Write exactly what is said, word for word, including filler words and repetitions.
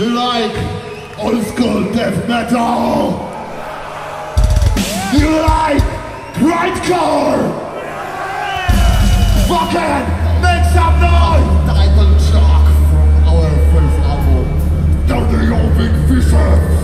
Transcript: You like old school death metal? You like grindcore? Fucking make some noise! Title track from our first album, Down the Big Fisher.